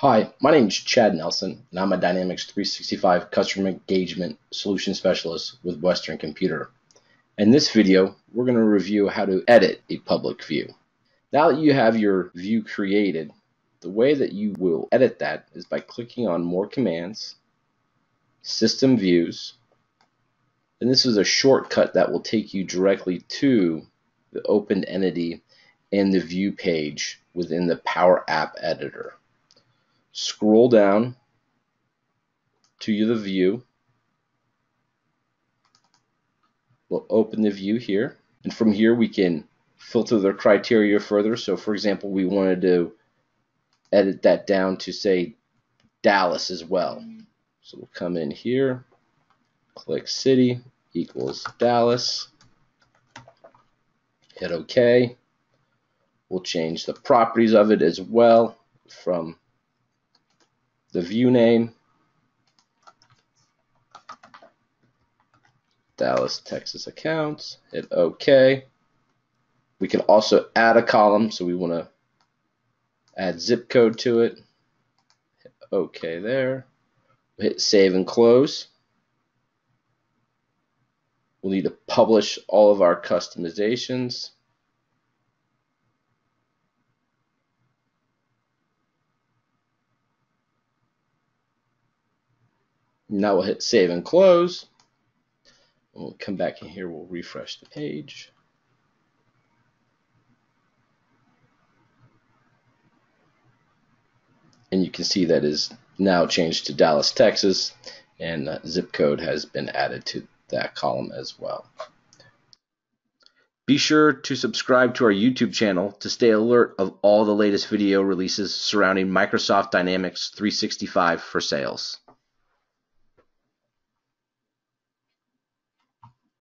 Hi, my name is Chad Nelson, and I'm a Dynamics 365 Customer Engagement Solution Specialist with Western Computer. In this video, we're going to review how to edit a public view. Now that you have your view created, the way that you will edit that is by clicking on More Commands, System Views, and this is a shortcut that will take you directly to the opened entity and the view page within the Power App Editor. Scroll down to the view. We'll open the view here, and from here we can filter the criteria further. So for example, we wanted to edit that down to say Dallas as well. So we'll come in here, click city equals Dallas, hit OK. We'll change the properties of it as well from the view name, Dallas, Texas accounts, hit OK. We can also add a column, so we want to add zip code to it. Hit OK there. We'll hit save and close. We'll need to publish all of our customizations. Now we'll hit save and close. We'll come back in here, we'll refresh the page. And you can see that is now changed to Dallas, Texas, and zip code has been added to that column as well. Be sure to subscribe to our YouTube channel to stay alert of all the latest video releases surrounding Microsoft Dynamics 365 for sales.